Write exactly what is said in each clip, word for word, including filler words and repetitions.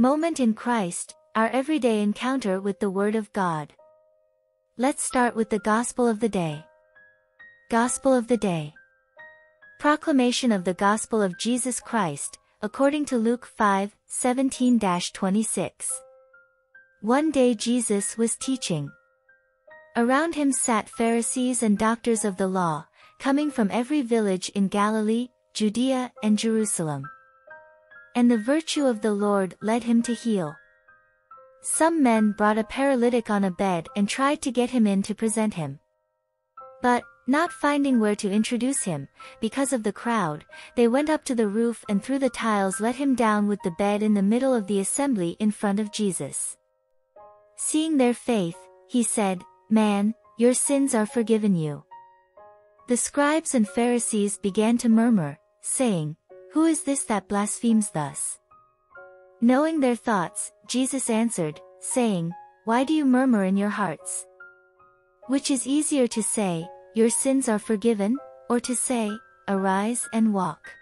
Moment in Christ, our everyday encounter with the Word of God. Let's start with the Gospel of the Day. Gospel of the Day. Proclamation of the Gospel of Jesus Christ, according to Luke five, seventeen to twenty-six. One day Jesus was teaching. Around him sat Pharisees and doctors of the law, coming from every village in Galilee, Judea and Jerusalem. And the virtue of the Lord led him to heal. Some men brought a paralytic on a bed and tried to get him in to present him. But, not finding where to introduce him, because of the crowd, they went up to the roof and through the tiles let him down with the bed in the middle of the assembly in front of Jesus. Seeing their faith, he said, "Man, your sins are forgiven you." The scribes and Pharisees began to murmur, saying, "Who is this that blasphemes thus?" Knowing their thoughts, Jesus answered, saying, "Why do you murmur in your hearts? Which is easier to say, 'Your sins are forgiven,' or to say, 'Arise and walk'?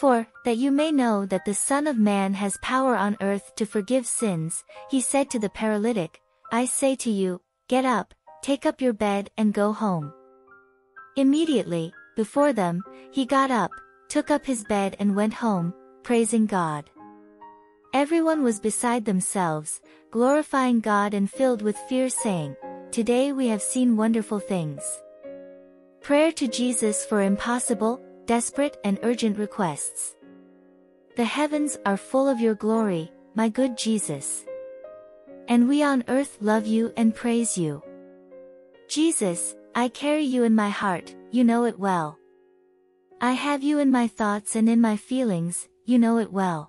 For, that you may know that the Son of Man has power on earth to forgive sins," he said to the paralytic, "I say to you, get up, take up your bed and go home." Immediately, before them, he got up, took up his bed and went home, praising God. Everyone was beside themselves, glorifying God and filled with fear, saying, "Today we have seen wonderful things." Prayer to Jesus for impossible, desperate and urgent requests. The heavens are full of your glory, my good Jesus. And we on earth love you and praise you. Jesus, I carry you in my heart, you know it well. I have you in my thoughts and in my feelings, you know it well.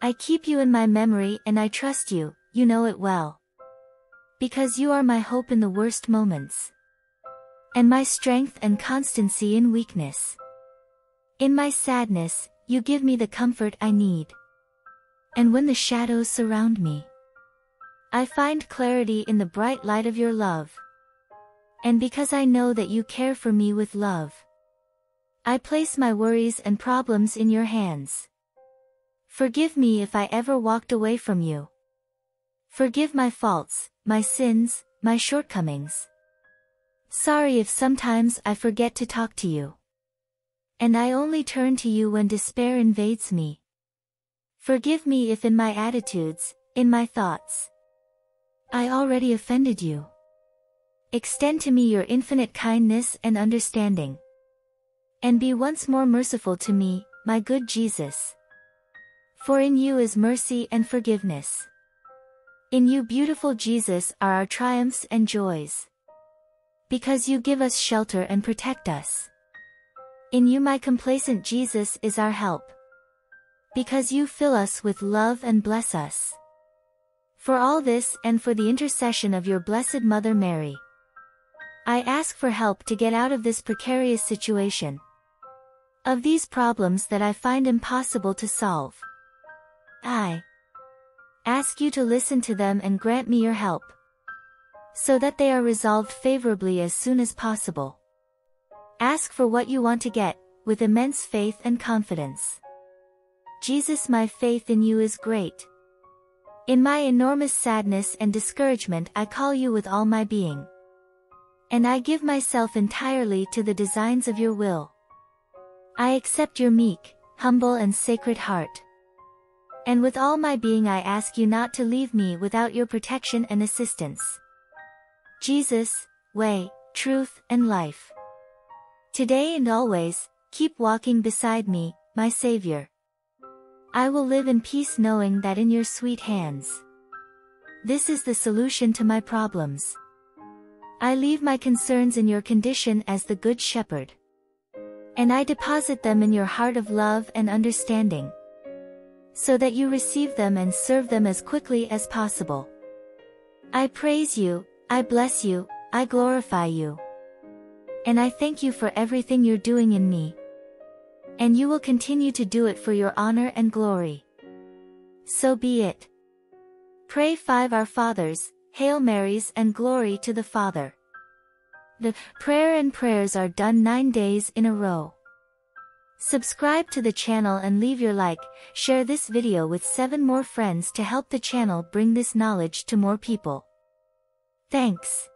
I keep you in my memory and I trust you, you know it well. Because you are my hope in the worst moments, and my strength and constancy in weakness. In my sadness, you give me the comfort I need. And when the shadows surround me, I find clarity in the bright light of your love. And because I know that you care for me with love, I place my worries and problems in your hands. Forgive me if I ever walked away from you. Forgive my faults, my sins, my shortcomings. Sorry if sometimes I forget to talk to you, and I only turn to you when despair invades me. Forgive me if in my attitudes, in my thoughts, I already offended you. Extend to me your infinite kindness and understanding. And be once more merciful to me, my good Jesus. For in you is mercy and forgiveness. In you, beautiful Jesus, are our triumphs and joys. Because you give us shelter and protect us. In you, my complacent Jesus, is our help. Because you fill us with love and bless us. For all this and for the intercession of your Blessed Mother Mary, I ask for help to get out of this precarious situation, of these problems that I find impossible to solve. I ask you to listen to them and grant me your help, so that they are resolved favorably as soon as possible. Ask for what you want to get, with immense faith and confidence. Jesus, my faith in you is great. In my enormous sadness and discouragement, I call you with all my being. And I give myself entirely to the designs of your will. I accept your meek, humble and sacred heart. And with all my being I ask you not to leave me without your protection and assistance. Jesus, way, truth and life. Today and always, keep walking beside me, my Savior. I will live in peace knowing that in your sweet hands. This is the solution to my problems. I leave my concerns in your condition as the Good Shepherd. And I deposit them in your heart of love and understanding, so that you receive them and serve them as quickly as possible. I praise you, I bless you, I glorify you. And I thank you for everything you're doing in me. And you will continue to do it for your honor and glory. So be it. Pray five Our Fathers, Hail Marys and Glory to the Father. The prayer and prayers are done nine days in a row. Subscribe to the channel and leave your like, share this video with seven more friends to help the channel bring this knowledge to more people. Thanks.